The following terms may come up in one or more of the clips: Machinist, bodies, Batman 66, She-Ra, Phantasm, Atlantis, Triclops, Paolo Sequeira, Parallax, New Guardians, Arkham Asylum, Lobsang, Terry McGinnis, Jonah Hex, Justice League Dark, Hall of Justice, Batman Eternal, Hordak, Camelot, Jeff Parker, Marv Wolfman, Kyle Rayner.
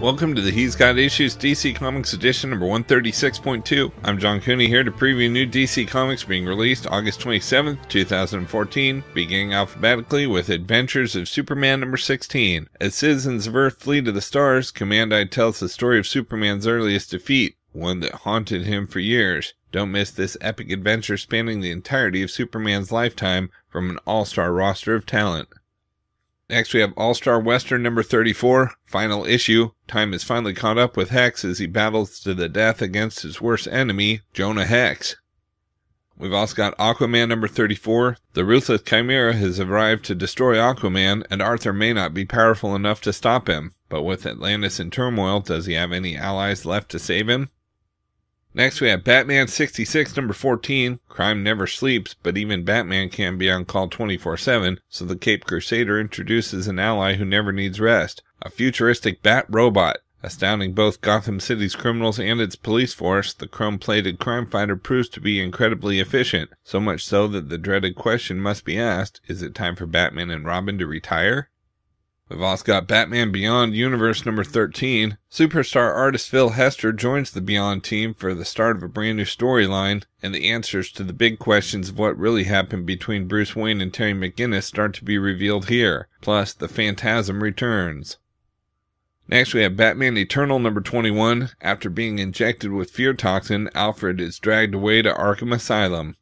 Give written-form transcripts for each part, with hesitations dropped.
Welcome to the He's Got Issues DC Comics Edition number 136.2. I'm John Cooney here to preview new DC Comics being released August 27th, 2014, beginning alphabetically with Adventures of Superman number 16. As citizens of Earth flee to the stars, Command-Eye tells the story of Superman's earliest defeat, one that haunted him for years. Don't miss this epic adventure spanning the entirety of Superman's lifetime from an all-star roster of talent. Next we have All-Star Western number 34, final issue. Time has finally caught up with Hex as he battles to the death against his worst enemy, Jonah Hex. We've also got Aquaman number 34. The ruthless Chimera has arrived to destroy Aquaman, and Arthur may not be powerful enough to stop him. But with Atlantis in turmoil, does he have any allies left to save him? Next we have Batman 66 number 14. Crime never sleeps, but even Batman can be on call 24/7, so the Caped Crusader introduces an ally who never needs rest, a futuristic Bat-Robot. Astounding both Gotham City's criminals and its police force, the chrome-plated crime fighter proves to be incredibly efficient, so much so that the dreaded question must be asked, is it time for Batman and Robin to retire? We've also got Batman Beyond Universe number 13. Superstar artist Phil Hester joins the Beyond team for the start of a brand new storyline, and the answers to the big questions of what really happened between Bruce Wayne and Terry McGinnis start to be revealed here. Plus, the Phantasm returns. Next we have Batman Eternal number 21. After being injected with fear toxin, Alfred is dragged away to Arkham Asylum.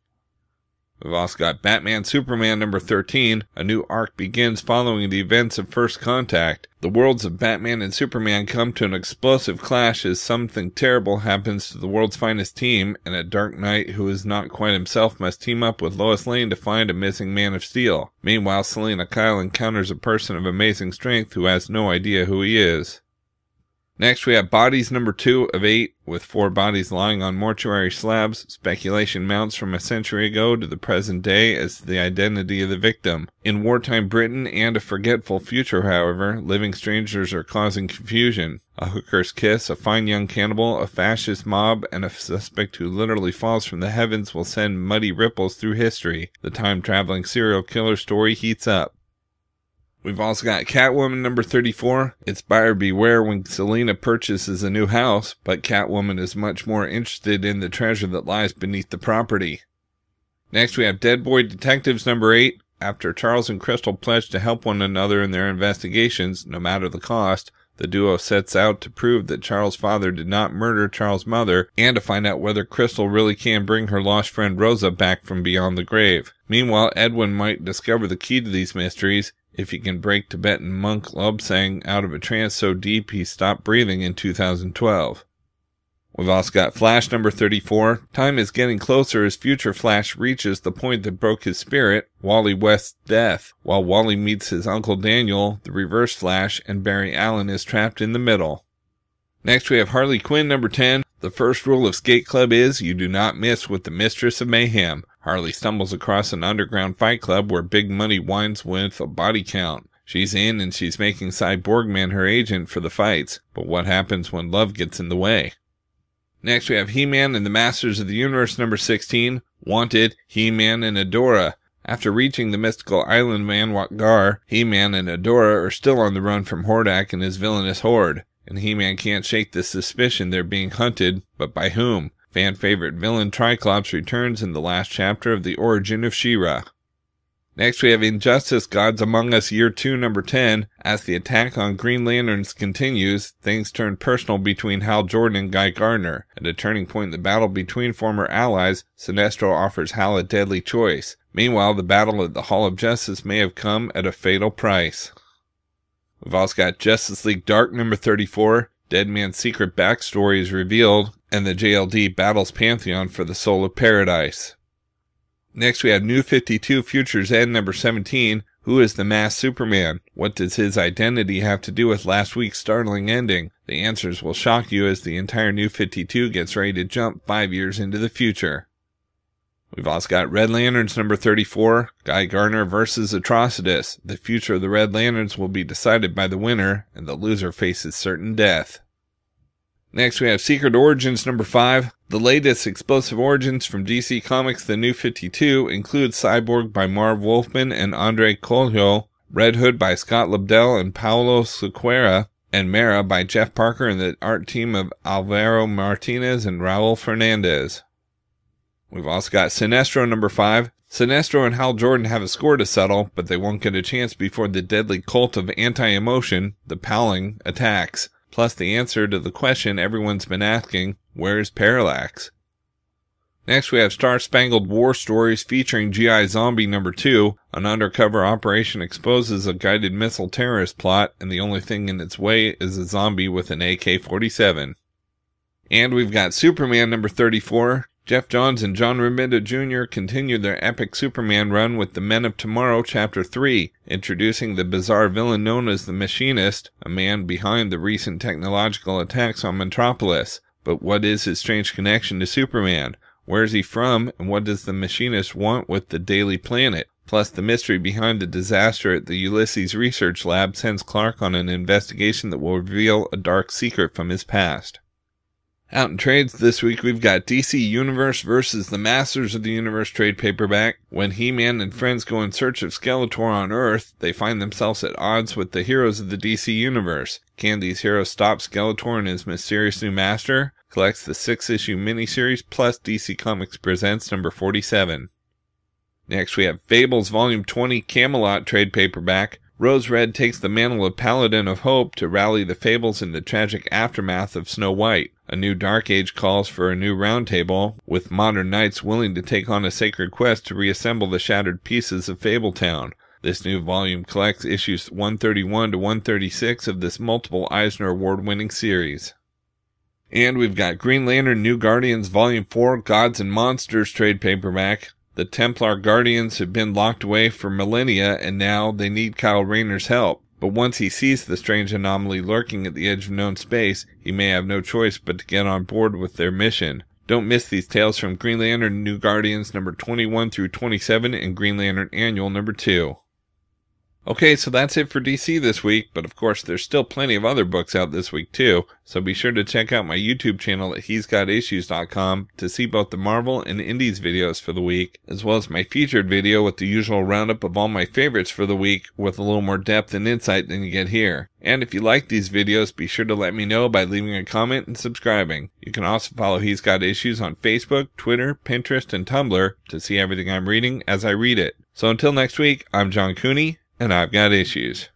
We've also got Batman Superman number 13. A new arc begins following the events of First Contact. The worlds of Batman and Superman come to an explosive clash as something terrible happens to the world's finest team, and a Dark Knight who is not quite himself must team up with Lois Lane to find a missing Man of Steel. Meanwhile, Selina Kyle encounters a person of amazing strength who has no idea who he is. Next we have Bodies number 2 of 8. With 4 bodies lying on mortuary slabs, speculation mounts from a century ago to the present day as to the identity of the victim. In wartime Britain and a forgetful future, however, living strangers are causing confusion. A hooker's kiss, a fine young cannibal, a fascist mob, and a suspect who literally falls from the heavens will send muddy ripples through history. The time-traveling serial killer story heats up. We've also got Catwoman number 34. It's buyer beware when Selina purchases a new house, but Catwoman is much more interested in the treasure that lies beneath the property. Next we have Dead Boy Detectives number 8. After Charles and Crystal pledge to help one another in their investigations, no matter the cost, the duo sets out to prove that Charles' father did not murder Charles' mother, and to find out whether Crystal really can bring her lost friend Rosa back from beyond the grave. Meanwhile, Edwin might discover the key to these mysteries, if he can break Tibetan monk Lobsang out of a trance so deep he stopped breathing in 2012. We've also got Flash number 34. Time is getting closer as future Flash reaches the point that broke his spirit, Wally West's death, while Wally meets his uncle Daniel, the Reverse Flash, and Barry Allen is trapped in the middle. Next we have Harley Quinn number 10. The first rule of Skate Club is you do not mess with the Mistress of Mayhem. Harley stumbles across an underground fight club where big money wines with a body count. She's in and she's making Cyborg Man her agent for the fights, but what happens when love gets in the way? Next we have He-Man and the Masters of the Universe number 16. Wanted, He-Man and Adora. After reaching the mystical island man Wakgar, He-Man and Adora are still on the run from Hordak and his villainous horde, and He-Man can't shake the suspicion they're being hunted, but by whom? Fan-favorite villain Triclops returns in the last chapter of The Origin of She-Ra. Next we have Injustice Gods Among Us Year 2 number 10. As the attack on Green Lanterns continues, things turn personal between Hal Jordan and Guy Gardner. At a turning point in the battle between former allies, Sinestro offers Hal a deadly choice. Meanwhile, the battle at the Hall of Justice may have come at a fatal price. We've also got Justice League Dark number 34. Deadman's secret backstory is revealed, and the JLD battles Pantheon for the Soul of Paradise. Next we have New 52 Futures End number 17. Who is the masked Superman? What does his identity have to do with last week's startling ending? The answers will shock you as the entire New 52 gets ready to jump 5 years into the future. We've also got Red Lanterns number 34, Guy Gardner versus Atrocitus. The future of the Red Lanterns will be decided by the winner, and the loser faces certain death. Next we have Secret Origins number 5. The latest explosive origins from DC Comics The New 52 include Cyborg by Marv Wolfman and Andre Coelho, Red Hood by Scott Lobdell and Paolo Sequeira, and Mera by Jeff Parker and the art team of Alvaro Martinez and Raul Fernandez. We've also got Sinestro number 5. Sinestro and Hal Jordan have a score to settle, but they won't get a chance before the deadly cult of anti-emotion, the Palling, attacks. Plus the answer to the question everyone's been asking, where's Parallax? Next we have Star-Spangled War Stories featuring G.I. Zombie number 2. An undercover operation exposes a guided missile terrorist plot, and the only thing in its way is a zombie with an AK-47. And we've got Superman number 34. Jeff Johns and John Romita Jr. continue their epic Superman run with The Men of Tomorrow, Chapter 3, introducing the bizarre villain known as the Machinist, a man behind the recent technological attacks on Metropolis. But what is his strange connection to Superman? Where is he from, and what does the Machinist want with the Daily Planet? Plus, the mystery behind the disaster at the Ulysses Research Lab sends Clark on an investigation that will reveal a dark secret from his past. Out in trades this week, we've got DC Universe vs. the Masters of the Universe trade paperback. When He-Man and friends go in search of Skeletor on Earth, they find themselves at odds with the heroes of the DC Universe. Can these heroes stop Skeletor and his mysterious new master? Collects the 6-issue miniseries plus DC Comics Presents number 47. Next we have Fables Volume 20 Camelot trade paperback. Rose Red takes the mantle of Paladin of Hope to rally the Fables in the tragic aftermath of Snow White. A new Dark Age calls for a new round table, with modern knights willing to take on a sacred quest to reassemble the shattered pieces of Fabletown. This new volume collects issues 131 to 136 of this multiple Eisner Award-winning series. And we've got Green Lantern New Guardians Volume 4 Gods and Monsters trade paperback. The Templar Guardians have been locked away for millennia, and now they need Kyle Rayner's help. But once he sees the strange anomaly lurking at the edge of known space, he may have no choice but to get on board with their mission. Don't miss these tales from Green Lantern New Guardians number 21 through 27 and Green Lantern Annual number 2. Okay, so that's it for DC this week, but of course there's still plenty of other books out this week too, so be sure to check out my YouTube channel at he'sgotissues.com to see both the Marvel and Indies videos for the week, as well as my featured video with the usual roundup of all my favorites for the week with a little more depth and insight than you get here. And if you like these videos, be sure to let me know by leaving a comment and subscribing. You can also follow He's Got Issues on Facebook, Twitter, Pinterest, and Tumblr to see everything I'm reading as I read it. So until next week, I'm John Cooney, and I've got issues.